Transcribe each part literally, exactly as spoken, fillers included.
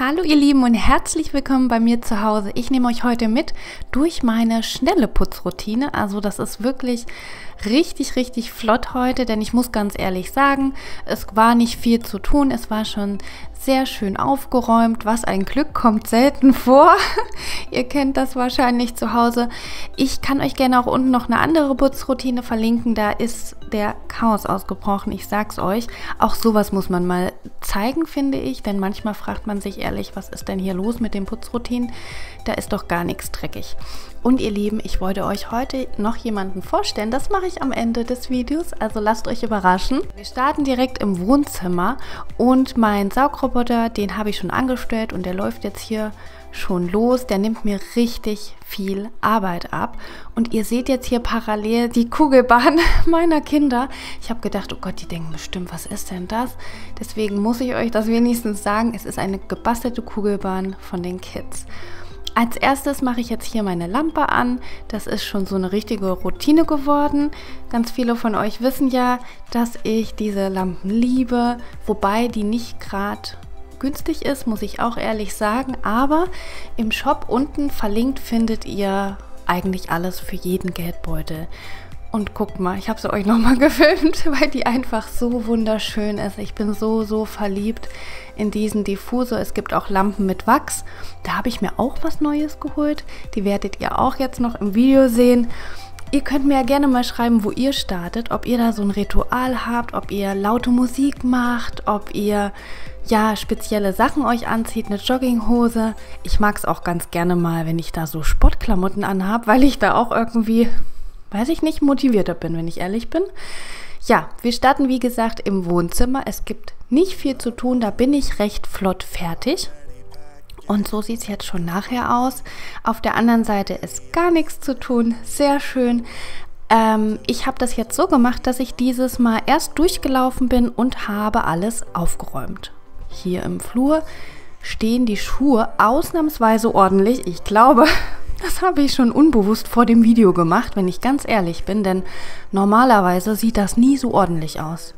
Hallo ihr Lieben und herzlich willkommen bei mir zu Hause. Ich nehme euch heute mit durch meine schnelle Putzroutine. Also das ist wirklich richtig, richtig flott heute, denn ich muss ganz ehrlich sagen, es war nicht viel zu tun. Es war schon sehr schön aufgeräumt. Was ein Glück, kommt selten vor. Ihr kennt das wahrscheinlich zu Hause. Ich kann euch gerne auch unten noch eine andere Putzroutine verlinken. Da ist der Chaos ausgebrochen, ich sag's euch. Auch sowas muss man mal zeigen, finde ich, denn manchmal fragt man sich ehrlich, was ist denn hier los mit den Putzroutinen? Da ist doch gar nichts dreckig. Und ihr Lieben, ich wollte euch heute noch jemanden vorstellen. Das mache ich am Ende des Videos, also lasst euch überraschen. Wir starten direkt im Wohnzimmer und mein Saugroboter, den habe ich schon angestellt und der läuft jetzt hier schon los. Der nimmt mir richtig viel Arbeit ab. Und ihr seht jetzt hier parallel die Kugelbahn meiner Kinder. Ich habe gedacht, oh Gott, die denken bestimmt, was ist denn das? Deswegen muss ich euch das wenigstens sagen, es ist eine gebastelte Kugelbahn von den Kids. Als erstes mache ich jetzt hier meine Lampe an. Das ist schon so eine richtige Routine geworden. Ganz viele von euch wissen ja, dass ich diese Lampen liebe, wobei die nicht gerade günstig ist, muss ich auch ehrlich sagen, aber im Shop unten verlinkt findet ihr eigentlich alles für jeden Geldbeutel. Und guckt mal, ich habe sie euch nochmal gefilmt, weil die einfach so wunderschön ist. Ich bin so, so verliebt in diesen Diffusor. Es gibt auch Lampen mit Wachs. Da habe ich mir auch was Neues geholt. Die werdet ihr auch jetzt noch im Video sehen. Ihr könnt mir ja gerne mal schreiben, wo ihr startet, ob ihr da so ein Ritual habt, ob ihr laute Musik macht, ob ihr ja spezielle Sachen euch anzieht, eine Jogginghose. Ich mag es auch ganz gerne mal, wenn ich da so Sportklamotten anhabe, weil ich da auch irgendwie, weiß ich nicht, motivierter bin, wenn ich ehrlich bin. Ja, wir starten wie gesagt im Wohnzimmer. Es gibt nicht viel zu tun, da bin ich recht flott fertig. Und so sieht es jetzt schon nachher aus. Auf der anderen Seite ist gar nichts zu tun. Sehr schön. Ähm, ich habe das jetzt so gemacht, dass ich dieses Mal erst durchgelaufen bin und habe alles aufgeräumt. Hier im Flur stehen die Schuhe ausnahmsweise ordentlich. Ich glaube, das habe ich schon unbewusst vor dem Video gemacht, wenn ich ganz ehrlich bin, denn normalerweise sieht das nie so ordentlich aus.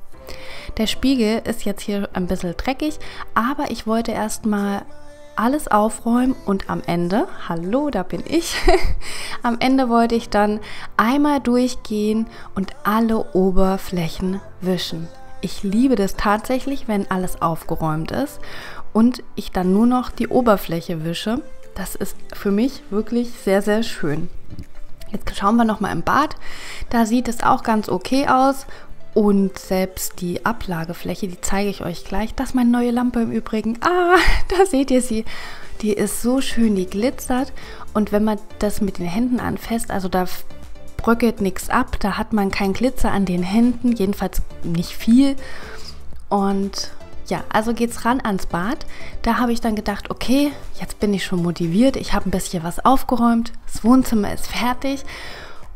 Der Spiegel ist jetzt hier ein bisschen dreckig, aber ich wollte erst mal alles aufräumen und am Ende, hallo, da bin ich, am Ende wollte ich dann einmal durchgehen und alle Oberflächen wischen. Ich liebe das tatsächlich, wenn alles aufgeräumt ist und ich dann nur noch die Oberfläche wische. Das ist für mich wirklich sehr, sehr schön. Jetzt schauen wir nochmal im Bad, da sieht es auch ganz okay aus. Und selbst die Ablagefläche, die zeige ich euch gleich. Das ist meine neue Lampe im Übrigen. Ah, da seht ihr sie. Die ist so schön, die glitzert. Und wenn man das mit den Händen anfasst, also da bröckelt nichts ab. Da hat man keinen Glitzer an den Händen, jedenfalls nicht viel. Und ja, also geht's ran ans Bad. Da habe ich dann gedacht, okay, jetzt bin ich schon motiviert. Ich habe ein bisschen was aufgeräumt. Das Wohnzimmer ist fertig.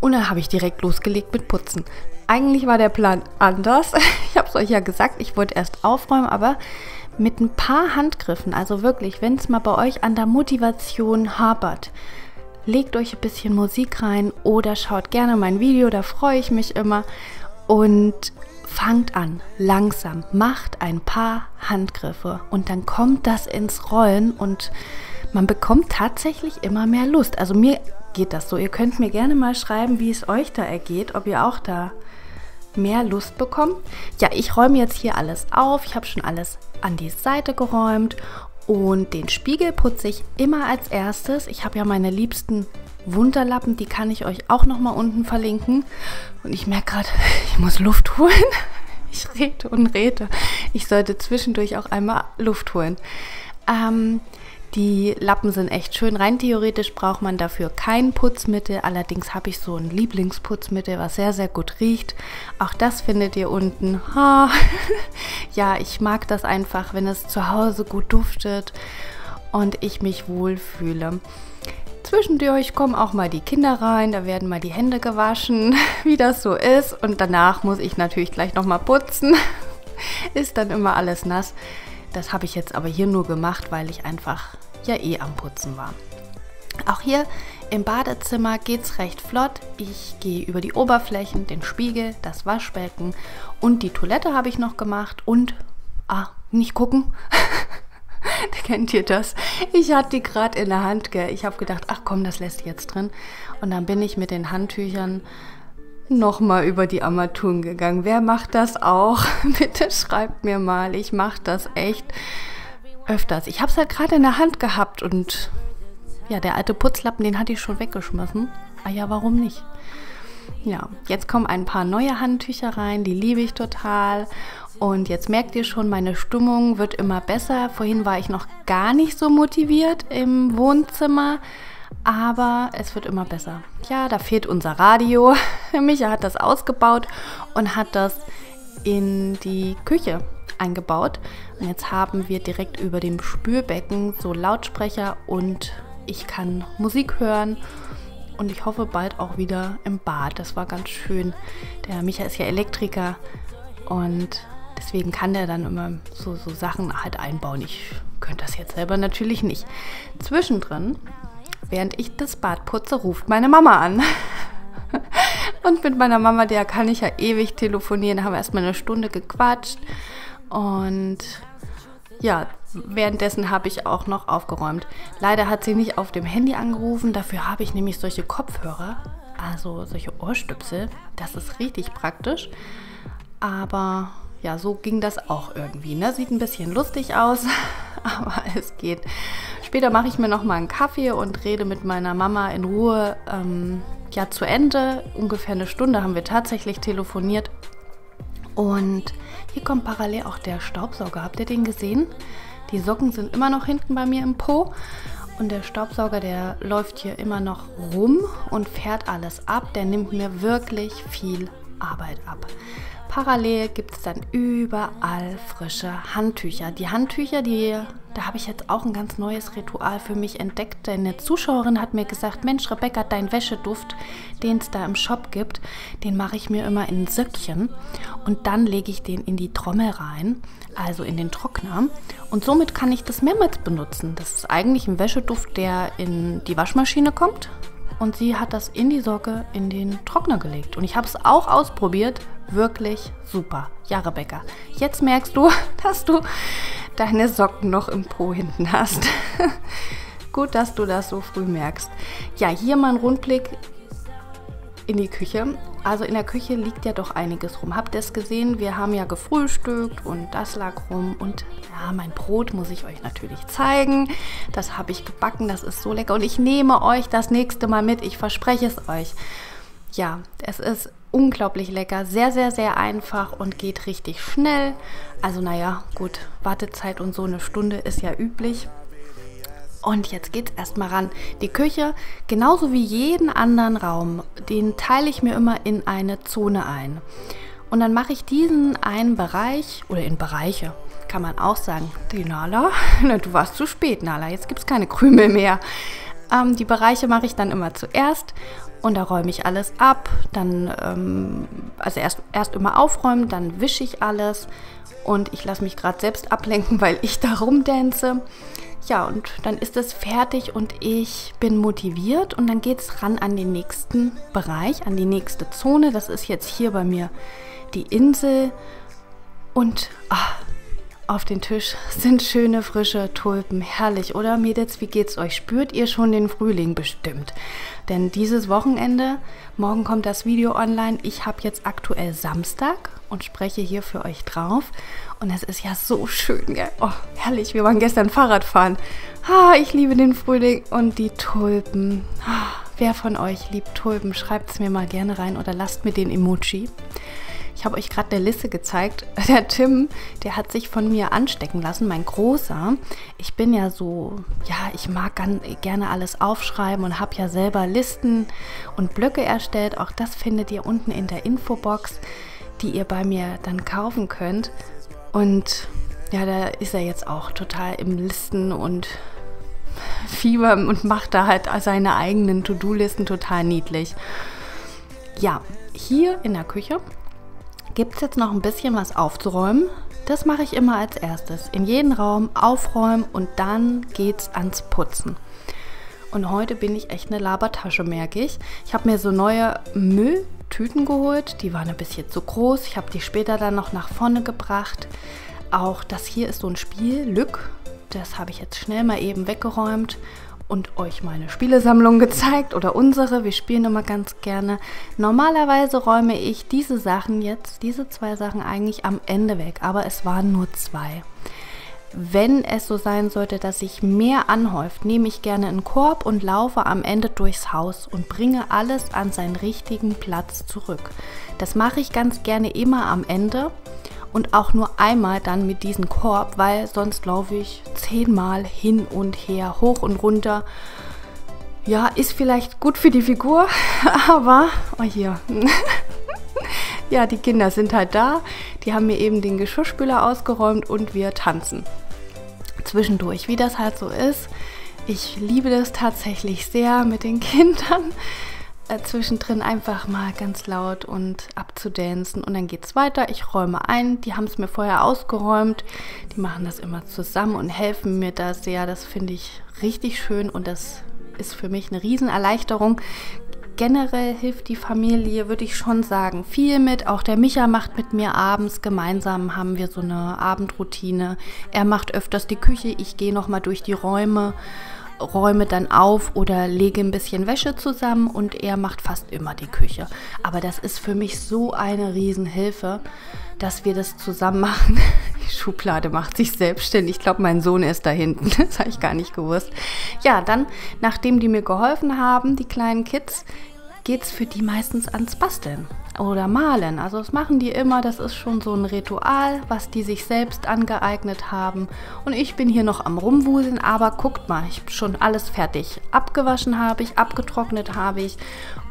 Und dann habe ich direkt losgelegt mit Putzen. Eigentlich war der Plan anders. Ich habe es euch ja gesagt, ich wollte erst aufräumen, aber mit ein paar Handgriffen, also wirklich, wenn es mal bei euch an der Motivation hapert, legt euch ein bisschen Musik rein oder schaut gerne mein Video, da freue ich mich immer. Und fangt an, langsam, macht ein paar Handgriffe und dann kommt das ins Rollen und man bekommt tatsächlich immer mehr Lust. Also mir geht das so. Ihr könnt mir gerne mal schreiben, wie es euch da ergeht, ob ihr auch da mehr Lust bekommt. Ja, ich räume jetzt hier alles auf. Ich habe schon alles an die Seite geräumt und den Spiegel putze ich immer als erstes. Ich habe ja meine liebsten Wunderlappen, die kann ich euch auch noch mal unten verlinken. Und ich merke gerade, ich muss Luft holen. Ich rede und rede. Ich sollte zwischendurch auch einmal Luft holen. Ähm... Die Lappen sind echt schön. Rein theoretisch braucht man dafür kein Putzmittel. Allerdings habe ich so ein Lieblingsputzmittel, was sehr, sehr gut riecht. Auch das findet ihr unten. Oh. Ja, ich mag das einfach, wenn es zu Hause gut duftet und ich mich wohlfühle. Zwischendurch kommen auch mal die Kinder rein, da werden mal die Hände gewaschen, wie das so ist. Und danach muss ich natürlich gleich nochmal putzen. Ist dann immer alles nass. Das habe ich jetzt aber hier nur gemacht, weil ich einfach ja eh am Putzen war. Auch hier im Badezimmer geht es recht flott. Ich gehe über die Oberflächen, den Spiegel, das Waschbecken und die Toilette habe ich noch gemacht. Und, ah, nicht gucken. Kennt ihr das? Ich hatte die gerade in der Hand, gell? Ich habe gedacht, ach komm, das lässt jetzt drin. Und dann bin ich mit den Handtüchern nochmal über die Armaturen gegangen. Wer macht das auch? Bitte schreibt mir mal. Ich mache das echt öfters. Ich habe es halt gerade in der Hand gehabt und ja, der alte Putzlappen, den hatte ich schon weggeschmissen. Ah ja, warum nicht? Ja, jetzt kommen ein paar neue Handtücher rein, die liebe ich total. Und jetzt merkt ihr schon, meine Stimmung wird immer besser. Vorhin war ich noch gar nicht so motiviert im Wohnzimmer, aber es wird immer besser. Ja, da fehlt unser Radio. Micha hat das ausgebaut und hat das in die Küche eingebaut. Und jetzt haben wir direkt über dem Spülbecken so Lautsprecher und ich kann Musik hören. Und ich hoffe bald auch wieder im Bad. Das war ganz schön. Der Micha ist ja Elektriker und deswegen kann der dann immer so, so Sachen halt einbauen. Ich könnte das jetzt selber natürlich nicht. Zwischendrin, während ich das Bad putze, ruft meine Mama an. Und mit meiner Mama, der kann ich ja ewig telefonieren. Da haben wir erstmal eine Stunde gequatscht. Und ja, währenddessen habe ich auch noch aufgeräumt. Leider hat sie nicht auf dem Handy angerufen. Dafür habe ich nämlich solche Kopfhörer, also solche Ohrstöpsel. Das ist richtig praktisch. Aber ja, so ging das auch irgendwie, ne? Sieht ein bisschen lustig aus, aber es geht. Später mache ich mir nochmal einen Kaffee und rede mit meiner Mama in Ruhe ähm, ja, zu Ende. Ungefähr eine Stunde haben wir tatsächlich telefoniert. Und hier kommt parallel auch der Staubsauger. Habt ihr den gesehen? Die Socken sind immer noch hinten bei mir im Po. Und der Staubsauger, der läuft hier immer noch rum und fährt alles ab. Der nimmt mir wirklich viel Arbeit ab. Parallel gibt es dann überall frische Handtücher. Die Handtücher, die, da habe ich jetzt auch ein ganz neues Ritual für mich entdeckt. Denn eine Zuschauerin hat mir gesagt, Mensch, Rebekka, dein Wäscheduft, den es da im Shop gibt, den mache ich mir immer in ein Söckchen. Und dann lege ich den in die Trommel rein, also in den Trockner. Und somit kann ich das mehrmals benutzen. Das ist eigentlich ein Wäscheduft, der in die Waschmaschine kommt. Und sie hat das in die Socke in den Trockner gelegt. Und ich habe es auch ausprobiert. Wirklich super. Ja, Rebekka, jetzt merkst du, dass du deine Socken noch im Po hinten hast. Gut, dass du das so früh merkst. Ja, hier mal ein Rundblick in die Küche. Also in der Küche liegt ja doch einiges rum. Habt ihr es gesehen? Wir haben ja gefrühstückt und das lag rum. Und ja, mein Brot muss ich euch natürlich zeigen. Das habe ich gebacken, das ist so lecker. Und ich nehme euch das nächste Mal mit, ich verspreche es euch. Ja, es ist unglaublich lecker, sehr, sehr, sehr einfach und geht richtig schnell. Also naja, gut, Wartezeit und so eine Stunde ist ja üblich. Und jetzt geht's erstmal ran. Die Küche, genauso wie jeden anderen Raum, den teile ich mir immer in eine Zone ein. Und dann mache ich diesen einen Bereich, oder in Bereiche, kann man auch sagen, die Nala, du warst zu spät, Nala, jetzt gibt es keine Krümel mehr. Ähm, die Bereiche mache ich dann immer zuerst und da räume ich alles ab. Dann, ähm, also erst, erst immer aufräumen, dann wische ich alles und ich lasse mich gerade selbst ablenken, weil ich da rumdänze. Ja, und dann ist es fertig und ich bin motiviert und dann geht es ran an den nächsten Bereich, an die nächste Zone. Das ist jetzt hier bei mir die Insel und ach, auf den Tisch sind schöne, frische Tulpen. Herrlich, oder Mädels? Wie geht's euch? Spürt ihr schon den Frühling bestimmt? Denn dieses Wochenende, morgen kommt das Video online. Ich habe jetzt aktuell Samstag und spreche hier für euch drauf. Und es ist ja so schön, gell? Oh, herrlich, wir waren gestern Fahrradfahren. Ah, ich liebe den Frühling und die Tulpen. Ah, wer von euch liebt Tulpen? Schreibt es mir mal gerne rein oder lasst mir den Emoji. Ich habe euch gerade eine Liste gezeigt. Der Tim, der hat sich von mir anstecken lassen, mein Großer. Ich bin ja so, ja, ich mag ganz, gerne alles aufschreiben und habe ja selber Listen und Blöcke erstellt. Auch das findet ihr unten in der Infobox, die ihr bei mir dann kaufen könnt. Und ja, da ist er jetzt auch total im Listen und Fieber und macht da halt seine eigenen To-Do-Listen total niedlich. Ja, hier in der Küche gibt es jetzt noch ein bisschen was aufzuräumen. Das mache ich immer als erstes. In jeden Raum aufräumen und dann geht's ans Putzen. Und heute bin ich echt eine Labertasche, merke ich. Ich habe mir so neue Müll Tüten geholt, die waren ein bisschen zu groß. Ich habe die später dann noch nach vorne gebracht. Auch das hier ist so ein Spiel, Lück. Das habe ich jetzt schnell mal eben weggeräumt und euch meine Spielesammlung gezeigt oder unsere. Wir spielen immer ganz gerne. Normalerweise räume ich diese Sachen jetzt, diese zwei Sachen eigentlich am Ende weg, aber es waren nur zwei. Wenn es so sein sollte, dass sich mehr anhäuft, nehme ich gerne einen Korb und laufe am Ende durchs Haus und bringe alles an seinen richtigen Platz zurück. Das mache ich ganz gerne immer am Ende. Und auch nur einmal dann mit diesem Korb, weil sonst laufe ich zehnmal hin und her, hoch und runter. Ja, ist vielleicht gut für die Figur, aber... Oh hier. Ja, die Kinder sind halt da. Die haben mir eben den Geschirrspüler ausgeräumt und wir tanzen. Zwischendurch, wie das halt so ist. Ich liebe das tatsächlich sehr mit den Kindern. Zwischendrin einfach mal ganz laut und abzudancen und dann geht's weiter. Ich räume ein, die haben es mir vorher ausgeräumt. Die machen das immer zusammen und helfen mir da sehr. Das finde ich richtig schön und das ist für mich eine Riesenerleichterung. Generell hilft die Familie, würde ich schon sagen, viel mit. Auch der Micha macht mit mir abends. Gemeinsam haben wir so eine Abendroutine. Er macht öfters die Küche, ich gehe nochmal durch die Räume. Räume dann auf oder lege ein bisschen Wäsche zusammen und er macht fast immer die Küche. Aber das ist für mich so eine Riesenhilfe, dass wir das zusammen machen. Die Schublade macht sich selbstständig. Ich glaube, mein Sohn ist da hinten. Das habe ich gar nicht gewusst. Ja, dann, nachdem die mir geholfen haben, die kleinen Kids, geht es für die meistens ans Basteln oder Malen. Also das machen die immer, das ist schon so ein Ritual, was die sich selbst angeeignet haben. Und ich bin hier noch am Rumwuseln, aber guckt mal, ich habe schon alles fertig. Abgewaschen habe ich, abgetrocknet habe ich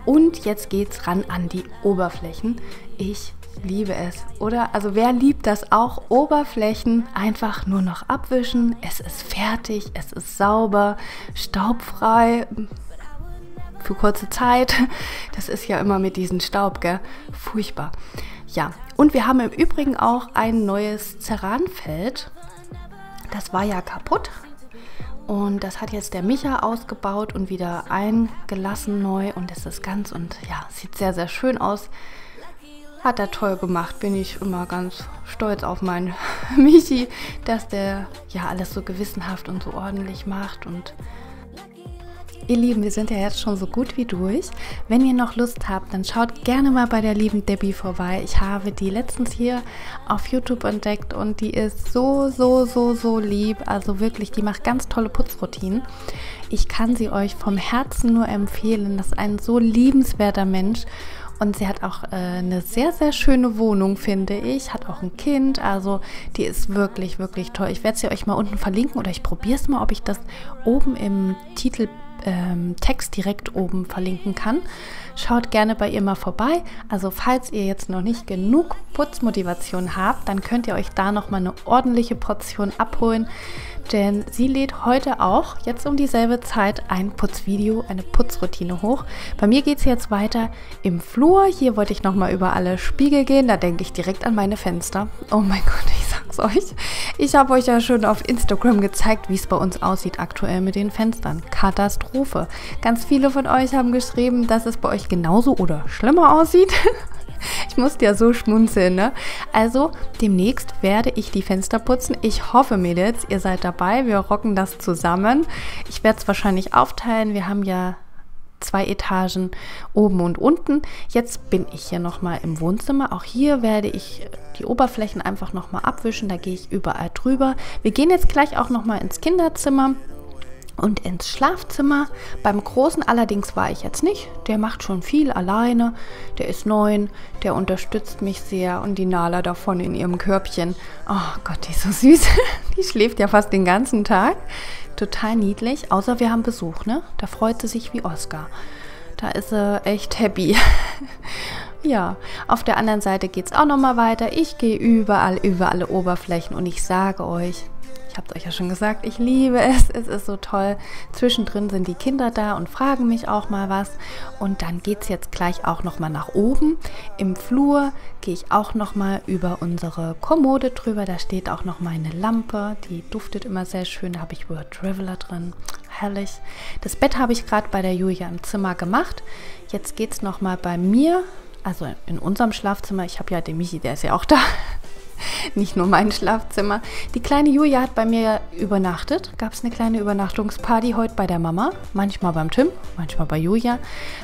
und jetzt geht's ran an die Oberflächen. Ich liebe es, oder? Also wer liebt das auch? Oberflächen einfach nur noch abwischen, es ist fertig, es ist sauber, staubfrei. Für kurze Zeit. Das ist ja immer mit diesem Staub, gell? Furchtbar. Ja, und wir haben im Übrigen auch ein neues Ceranfeld. Das war ja kaputt. Und das hat jetzt der Micha ausgebaut und wieder eingelassen neu. Und es ist ganz und ja, sieht sehr, sehr schön aus. Hat er toll gemacht. Bin ich immer ganz stolz auf meinen Michi, dass der ja alles so gewissenhaft und so ordentlich macht und... Ihr Lieben, wir sind ja jetzt schon so gut wie durch. Wenn ihr noch Lust habt, dann schaut gerne mal bei der lieben Debby vorbei. Ich habe die letztens hier auf YouTube entdeckt und die ist so, so, so, so lieb. Also wirklich, die macht ganz tolle Putzroutinen. Ich kann sie euch vom Herzen nur empfehlen. Das ist ein so liebenswerter Mensch. Und sie hat auch äh, eine sehr, sehr schöne Wohnung, finde ich. Hat auch ein Kind. Also die ist wirklich, wirklich toll. Ich werde sie euch mal unten verlinken oder ich probiere es mal, ob ich das oben im Titel ähm, Text direkt oben verlinken kann. Schaut gerne bei ihr mal vorbei. Also falls ihr jetzt noch nicht genug Putzmotivation habt, dann könnt ihr euch da nochmal eine ordentliche Portion abholen. Denn sie lädt heute auch, jetzt um dieselbe Zeit, ein Putzvideo, eine Putzroutine hoch. Bei mir geht es jetzt weiter im Flur. Hier wollte ich nochmal über alle Spiegel gehen. Da denke ich direkt an meine Fenster. Oh mein Gott, ich sag's euch. Ich habe euch ja schon auf Instagram gezeigt, wie es bei uns aussieht aktuell mit den Fenstern. Katastrophe. Ganz viele von euch haben geschrieben, dass es bei euch genauso oder schlimmer aussieht. Ich musste ja so schmunzeln, ne? Also, demnächst werde ich die Fenster putzen. Ich hoffe, Mädels, ihr seid dabei. Wir rocken das zusammen. Ich werde es wahrscheinlich aufteilen. Wir haben ja zwei Etagen oben und unten. Jetzt bin ich hier nochmal im Wohnzimmer. Auch hier werde ich die Oberflächen einfach nochmal abwischen. Da gehe ich überall drüber. Wir gehen jetzt gleich auch nochmal ins Kinderzimmer und ins Schlafzimmer. Beim Großen allerdings war ich jetzt nicht. Der macht schon viel alleine. Der ist neun. Der unterstützt mich sehr. Und die Nala davon in ihrem Körbchen. Oh Gott, die ist so süß. Die schläft ja fast den ganzen Tag. Total niedlich. Außer wir haben Besuch, ne? Da freut sie sich wie Oscar. Da ist sie echt happy. Ja, auf der anderen Seite geht es auch nochmal weiter. Ich gehe überall, über alle Oberflächen. Und ich sage euch... Ich habe es euch ja schon gesagt, ich liebe es, es ist so toll. Zwischendrin sind die Kinder da und fragen mich auch mal was. Und dann geht es jetzt gleich auch nochmal nach oben. Im Flur gehe ich auch nochmal über unsere Kommode drüber. Da steht auch noch meine Lampe, die duftet immer sehr schön. Da habe ich World Traveler drin, herrlich. Das Bett habe ich gerade bei der Julia im Zimmer gemacht. Jetzt geht es nochmal bei mir, also in unserem Schlafzimmer. Ich habe ja den Michi, der ist ja auch da. nicht nur mein Schlafzimmer. Die kleine Julia hat bei mir übernachtet. Gab es eine kleine Übernachtungsparty heute bei der Mama. Manchmal beim Tim, manchmal bei Julia.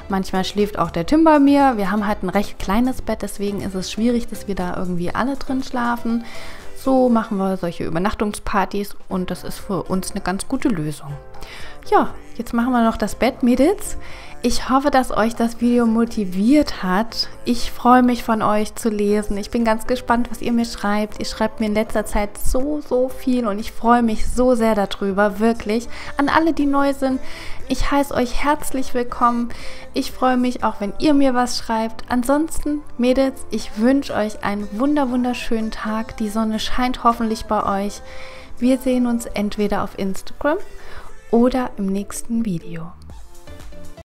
Manchmal schläft auch der Tim bei mir. Wir haben halt ein recht kleines Bett, deswegen ist es schwierig, dass wir da irgendwie alle drin schlafen. So machen wir solche Übernachtungspartys und das ist für uns eine ganz gute Lösung. Ja, jetzt machen wir noch das Bett, Mädels. Ich hoffe, dass euch das Video motiviert hat. Ich freue mich, von euch zu lesen. Ich bin ganz gespannt, was ihr mir schreibt. Ihr schreibt mir in letzter Zeit so, so viel und ich freue mich so sehr darüber, wirklich. An alle, die neu sind, ich heiße euch herzlich willkommen. Ich freue mich auch, wenn ihr mir was schreibt. Ansonsten, Mädels, ich wünsche euch einen wunder, wunderschönen Tag. Die Sonne scheint hoffentlich bei euch. Wir sehen uns entweder auf Instagram oder im nächsten Video.